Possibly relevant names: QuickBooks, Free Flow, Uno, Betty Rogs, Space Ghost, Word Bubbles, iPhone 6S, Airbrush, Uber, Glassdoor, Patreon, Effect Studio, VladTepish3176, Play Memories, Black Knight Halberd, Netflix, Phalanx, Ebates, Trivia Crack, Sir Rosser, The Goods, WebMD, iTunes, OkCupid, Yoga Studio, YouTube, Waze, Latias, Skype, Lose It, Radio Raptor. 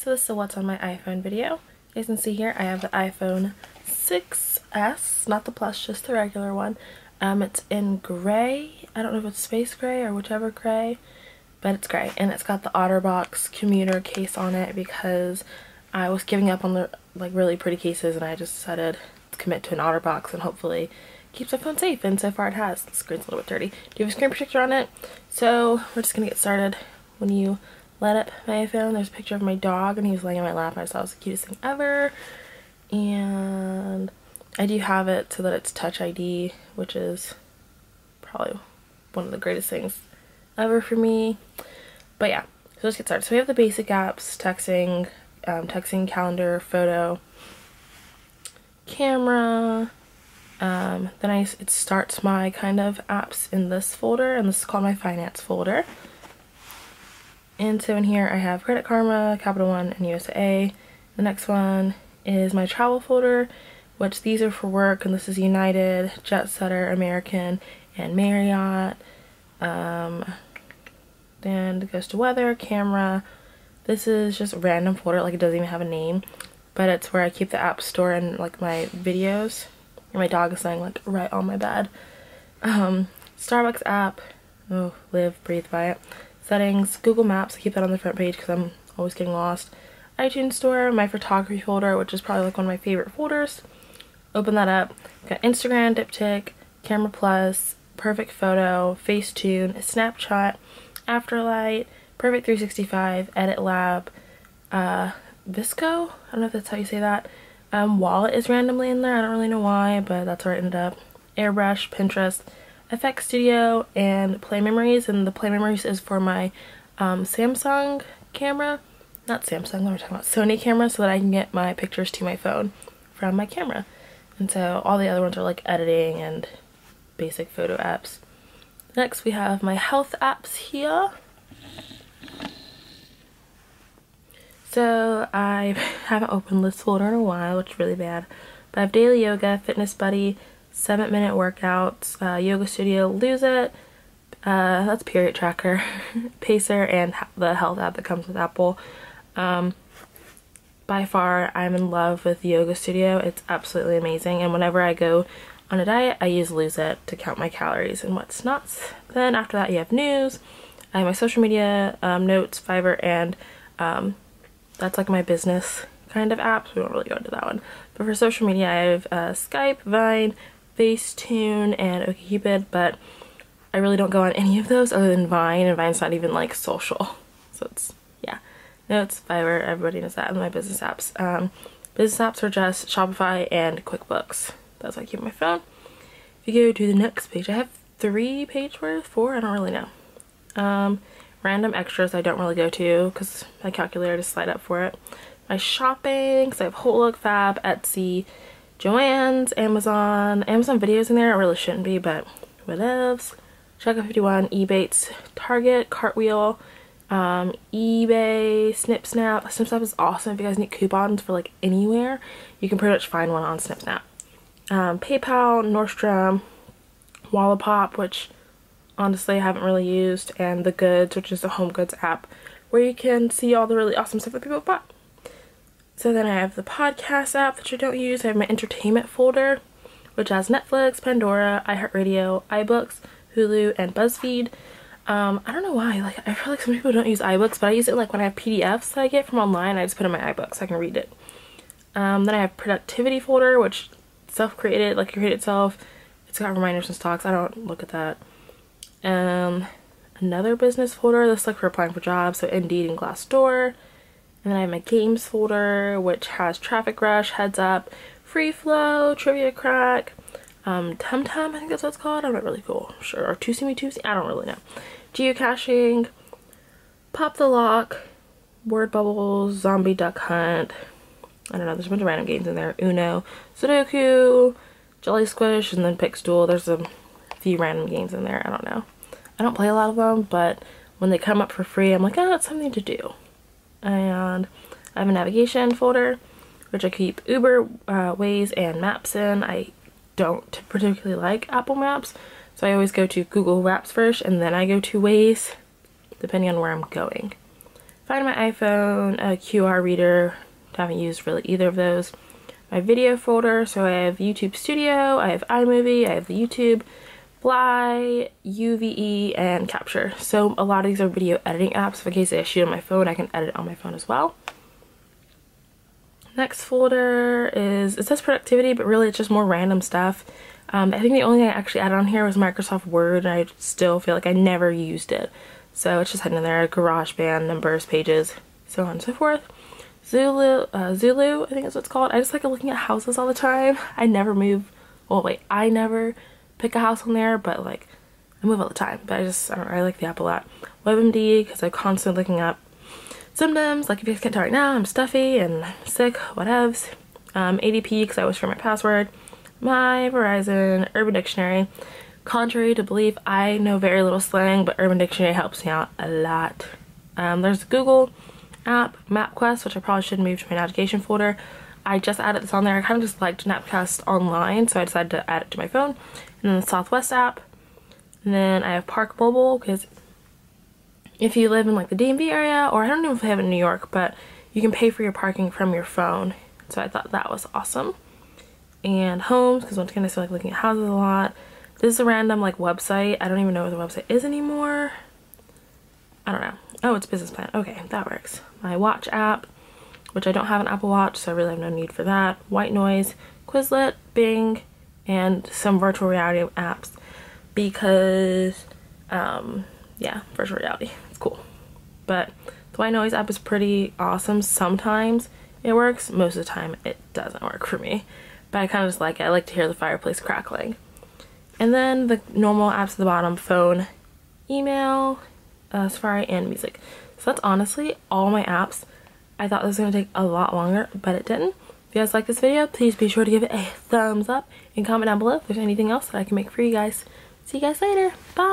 so this is a what's on my iPhone video. As you can see here, I have the iPhone 6S, not the Plus, just the regular one. It's in gray. I don't know if it's space gray or whichever gray, but it's gray. And it's got the OtterBox commuter case on it because I was giving up on the really pretty cases, and I just decided to commit to an OtterBox and hopefully keeps my phone safe, and so far it has. The screen's a little bit dirty. Do you have a screen protector on it? So we're just gonna get started. When you let up my iPhone, there's a picture of my dog, and he was laying on my lap, and I thought it was the cutest thing ever. And I do have it so that it's Touch ID, which is probably one of the greatest things ever for me. But yeah, so let's get started. So we have the basic apps: texting, calendar, photo, camera. Then it starts my kind of apps in this folder, and this is called my finance folder. And so in here I have Credit Karma, Capital One, and USA. The next one is my travel folder, which these are for work, and this is United, Jetsetter, American, and Marriott. Then it goes to weather, camera. This is just a random folder, like it doesn't even have a name, but it's where I keep the app store and like my videos. And my dog is lying like right on my bed. Starbucks app, oh, live, breathe by it. Settings, Google Maps, I keep that on the front page because I'm always getting lost. iTunes store, my photography folder, which is probably like one of my favorite folders. Open that up. Got Instagram, Diptych, Camera Plus, Perfect Photo, FaceTune, Snapchat, Afterlight, Perfect 365, Edit Lab, Visco, I don't know if that's how you say that. Wallet is randomly in there, I don't really know why, but that's where it ended up. Airbrush, Pinterest, Effect Studio, and Play Memories, and the Play Memories is for my Samsung camera, not Samsung, we're talking about Sony camera, so that I can get my pictures to my phone from my camera. And so all the other ones are like editing and basic photo apps. Next we have my health apps here. So I haven't opened this folder in a while, which is really bad, but I have Daily Yoga, Fitness Buddy, 7-minute workouts, Yoga Studio, Lose It, that's Period Tracker, Pacer, and the health app that comes with Apple. By far, I'm in love with Yoga Studio. It's absolutely amazing, and whenever I go on a diet, I use Lose It to count my calories and what's nuts. Then after that, you have news. I have my social media, notes, Fiverr, and that's like my business kind of apps. We don't really go into that one. But for social media, I have Skype, Vine, FaceTune, and OkCupid, but I really don't go on any of those other than Vine, and Vine's not even like social. So it's, yeah. No, it's Fiverr, everybody knows that, and my business apps. Business apps are just Shopify and QuickBooks. That's why I keep my phone. If you go to the next page, I have 3 pages worth, 4, I don't really know. Random extras I don't really go to because my calculator just slide up for it. My shopping, so I have Whole Look, Fab, Etsy, Joann's, Amazon. Amazon videos in there, it really shouldn't be, but whatevs. Checkout 51, Ebates, Target, Cartwheel, eBay, Snip Snap. Snip Snap is awesome if you guys need coupons for like anywhere. You can pretty much find one on Snip Snap. PayPal, Nordstrom, Wallapop, which honestly I haven't really used, and The Goods, which is the Home Goods app where you can see all the really awesome stuff that people bought. So then I have the podcast app that you don't use. I have my entertainment folder, which has Netflix, Pandora, iHeartRadio, iBooks, Hulu, and BuzzFeed. I don't know why, like I feel like some people don't use iBooks, but I use it like when I have PDFs that I get from online. I just put in my iBooks so I can read it. Then I have productivity folder, which self-created, like it created itself. It's got reminders and stocks. I don't look at that. Another business folder, this is like for applying for jobs, so Indeed and Glassdoor. And then I have my games folder, which has Traffic Rush, Heads Up, Free Flow, Trivia Crack, TumTum, I think that's what it's called, I'm not really cool, sure, or Tuesday Me Tuesday, I don't really know. Geocaching, Pop the Lock, Word Bubbles, Zombie Duck Hunt, I don't know, there's a bunch of random games in there, Uno, Sudoku, Jelly Squish, and then Pixdool. There's a few random games in there, I don't know. I don't play a lot of them, but when they come up for free, I'm like, oh, that's something to do. And I have a navigation folder, which I keep Uber, Waze, and Maps in. I don't particularly like Apple Maps, so I always go to Google Maps first, and then I go to Waze, depending on where I'm going. If Find my iPhone, a QR reader, haven't used really either of those. My video folder, so I have YouTube Studio, I have iMovie, I have the YouTube, Bly, UVE, and Capture. So a lot of these are video editing apps. So in case I shoot on my phone, I can edit on my phone as well. Next folder is, it says productivity, but really it's just more random stuff. I think the only thing I actually added on here was Microsoft Word, and I still feel like I never used it. So it's just hidden in there, GarageBand, numbers, pages, so on and so forth. Zulu, I think that's what it's called. I just like looking at houses all the time. I never move, well wait, I never pick a house on there, but like I move all the time, but I like the app a lot. WebMD, because I'm constantly looking up symptoms, like if you guys can't tell right now, I'm stuffy and sick, whatevs. ADP, because I always forget my password. My Verizon, Urban Dictionary. Contrary to belief, I know very little slang, but Urban Dictionary helps me out a lot. There's Google app, MapQuest, which I probably should move to my navigation folder. I just added this on there. I kind of just liked MapQuest online, so I decided to add it to my phone. And then the Southwest app. And then I have Park Mobile, because if you live in like the DMV area, or I don't know if they have it in New York, but you can pay for your parking from your phone. So I thought that was awesome. And Homes, because once again I still like looking at houses a lot. This is a random like website. I don't even know what the website is anymore. I don't know. Oh, it's business plan. Okay, that works. My watch app, which I don't have an Apple Watch, so I really have no need for that. White Noise, Quizlet, Bing, and some virtual reality apps because, yeah, virtual reality. It's cool. But the White Noise app is pretty awesome. Sometimes it works. Most of the time it doesn't work for me. But I kind of just like it. I like to hear the fireplace crackling. And then the normal apps at the bottom, phone, email, Safari, and music. So that's honestly all my apps. I thought this was going to take a lot longer, but it didn't. If you guys like this video, please be sure to give it a thumbs up and comment down below if there's anything else that I can make for you guys. See you guys later. Bye!